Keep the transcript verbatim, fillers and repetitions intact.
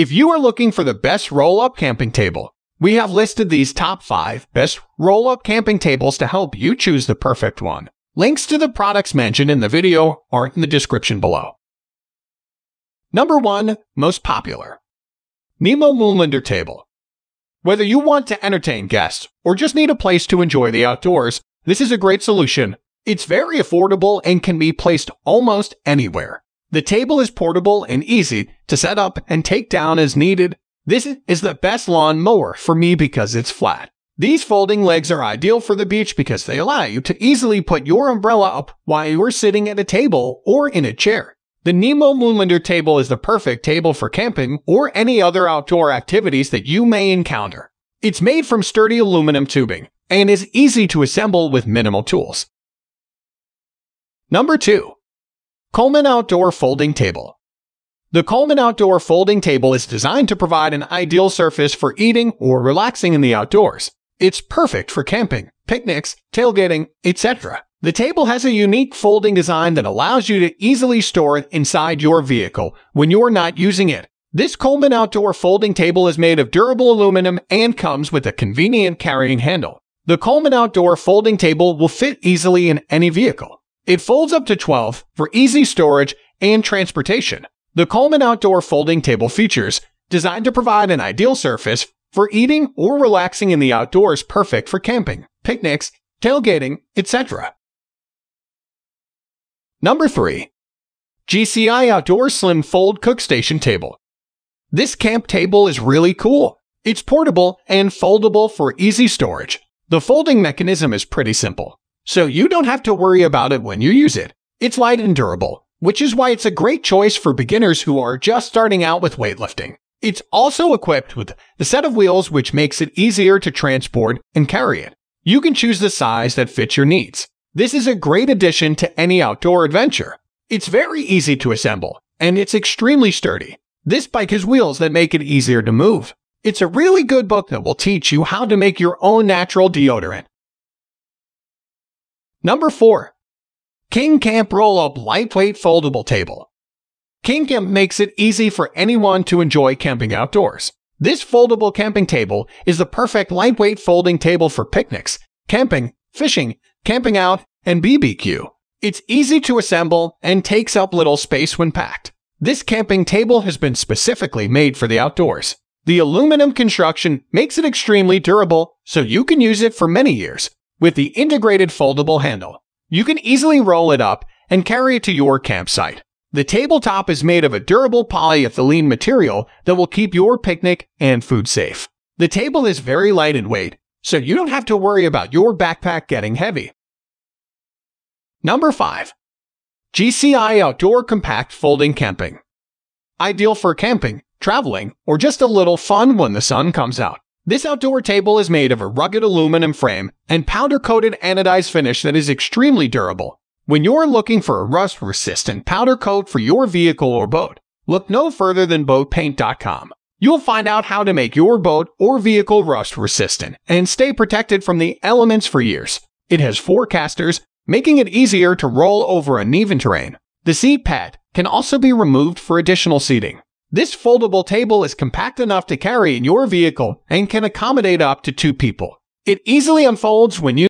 If you are looking for the best roll-up camping table, we have listed these top five best roll-up camping tables to help you choose the perfect one. Links to the products mentioned in the video are in the description below. Number one. Most popular. Nemo Moonlander Table. Whether you want to entertain guests or just need a place to enjoy the outdoors, this is a great solution. It's very affordable and can be placed almost anywhere. The table is portable and easy to set up and take down as needed. This is the best lawn mower for me because it's flat. These folding legs are ideal for the beach because they allow you to easily put your umbrella up while you're sitting at a table or in a chair. The Nemo Moonlander Table is the perfect table for camping or any other outdoor activities that you may encounter. It's made from sturdy aluminum tubing and is easy to assemble with minimal tools. Number two. Coleman Outdoor Folding Table. The Coleman Outdoor Folding Table is designed to provide an ideal surface for eating or relaxing in the outdoors. It's perfect for camping, picnics, tailgating, et cetera. The table has a unique folding design that allows you to easily store it inside your vehicle when you're not using it. This Coleman Outdoor Folding Table is made of durable aluminum and comes with a convenient carrying handle. The Coleman Outdoor Folding Table will fit easily in any vehicle. It folds up to twelve for easy storage and transportation. The Coleman Outdoor Folding Table features designed to provide an ideal surface for eating or relaxing in the outdoors, perfect for camping, picnics, tailgating, et cetera. Number three. G C I Outdoor Slim Fold Cook Station Table. This camp table is really cool. It's portable and foldable for easy storage. The folding mechanism is pretty simple, so you don't have to worry about it when you use it. It's light and durable, which is why it's a great choice for beginners who are just starting out with weightlifting. It's also equipped with a set of wheels, which makes it easier to transport and carry it. You can choose the size that fits your needs. This is a great addition to any outdoor adventure. It's very easy to assemble, and it's extremely sturdy. This bike has wheels that make it easier to move. It's a really good book that will teach you how to make your own natural deodorant. Number four. KingCamp Roll-Up Lightweight Foldable Table. KingCamp makes it easy for anyone to enjoy camping outdoors. This foldable camping table is the perfect lightweight folding table for picnics, camping, fishing, camping out, and B B Q. It's easy to assemble and takes up little space when packed. This camping table has been specifically made for the outdoors. The aluminum construction makes it extremely durable, so you can use it for many years. With the integrated foldable handle, you can easily roll it up and carry it to your campsite. The tabletop is made of a durable polyethylene material that will keep your picnic and food safe. The table is very light in weight, so you don't have to worry about your backpack getting heavy. Number five. G C I Outdoor Compact Folding Camping. Ideal for camping, traveling, or just a little fun when the sun comes out. This outdoor table is made of a rugged aluminum frame and powder-coated anodized finish that is extremely durable. When you're looking for a rust-resistant powder coat for your vehicle or boat, look no further than boat paint dot com. You'll find out how to make your boat or vehicle rust-resistant and stay protected from the elements for years. It has four casters, making it easier to roll over uneven terrain. The seat pad can also be removed for additional seating. This foldable table is compact enough to carry in your vehicle and can accommodate up to two people. It easily unfolds when you